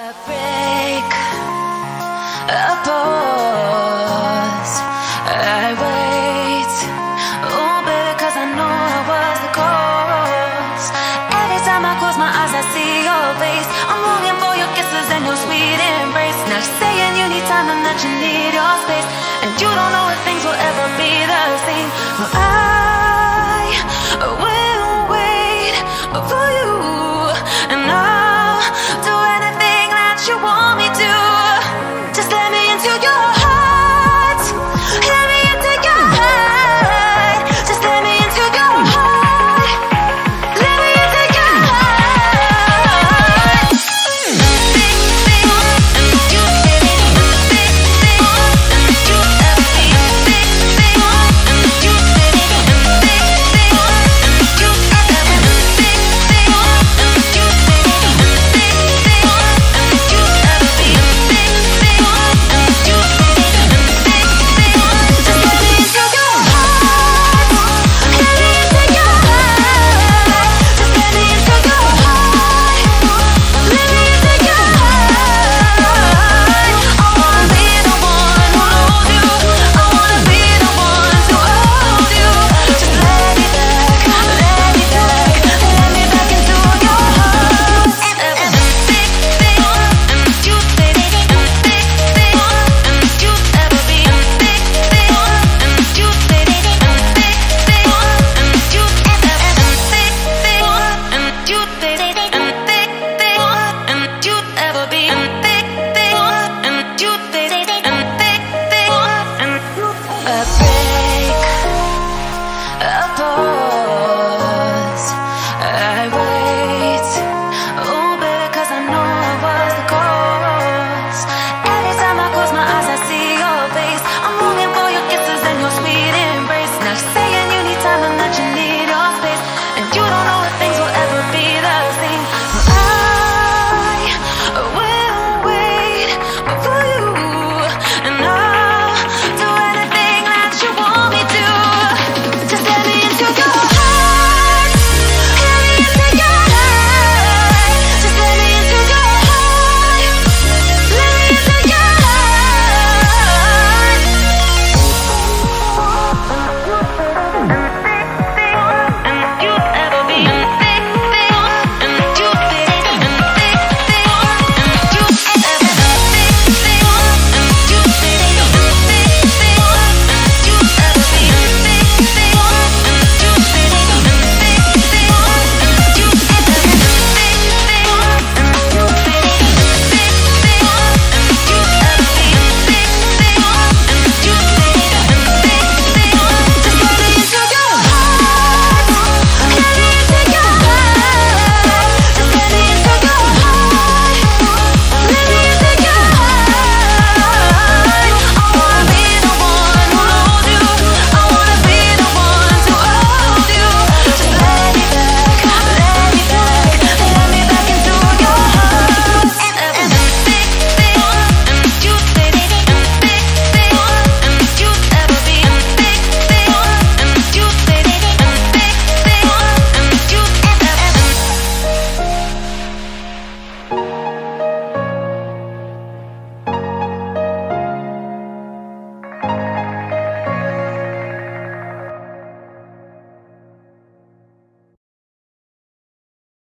A break, a pause, I wait, oh baby, cause I know I was the cause. Every time I close my eyes I see your face, I'm longing for your kisses and your sweet embrace. Now you're saying you need time and that you need your space, and you don't know if things will ever be the same. Well, I